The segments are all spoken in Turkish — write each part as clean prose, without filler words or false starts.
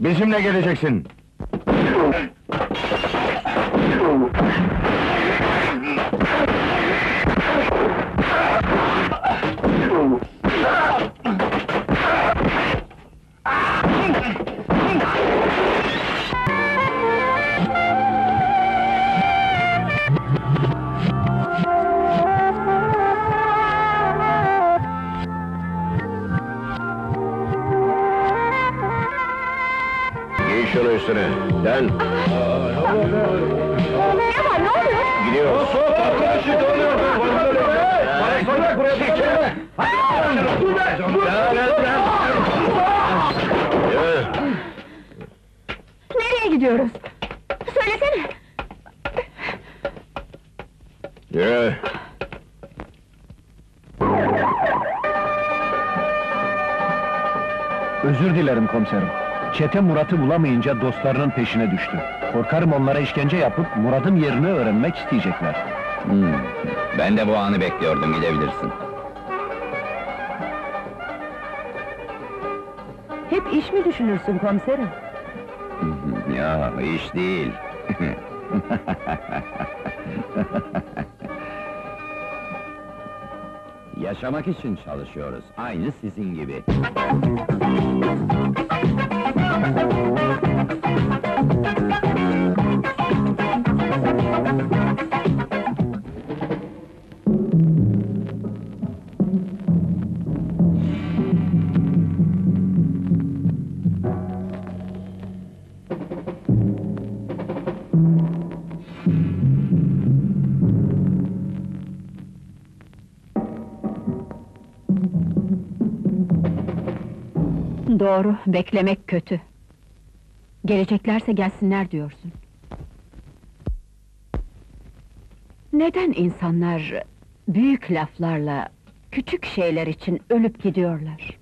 Bizimle geleceksin! Şunu üstüne, dön! Ne var, ne oluyor? Gidiyoruz! Nereye gidiyoruz? Söylesene! Yürü! Özür dilerim komiserim. Çete Murat'ı bulamayınca dostlarının peşine düştü. Korkarım onlara işkence yapıp Murat'ın yerini öğrenmek isteyecekler. Ben de bu anı bekliyordum, gidebilirsin. Hep iş mi düşünürsün komiserim? Ya, iş değil. Yaşamak için çalışıyoruz, aynı sizin gibi. Doğru, beklemek kötü. Geleceklerse gelsinler diyorsun. Neden insanlar büyük laflarla küçük şeyler için ölüp gidiyorlar?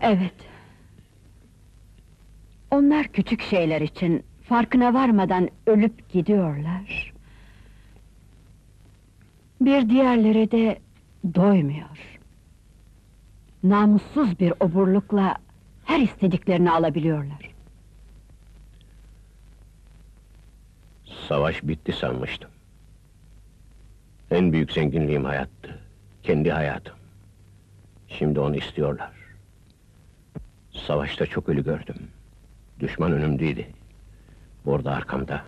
Evet. Onlar küçük şeyler için farkına varmadan ölüp gidiyorlar. Bir diğerleri de doymuyor. Namussuz bir oburlukla her istediklerini alabiliyorlar. Savaş bitti sanmıştım. En büyük zenginliğim hayattı, kendi hayatım. Şimdi onu istiyorlar. Savaşta çok ölü gördüm. Düşman önümdeydi. Burada arkamda.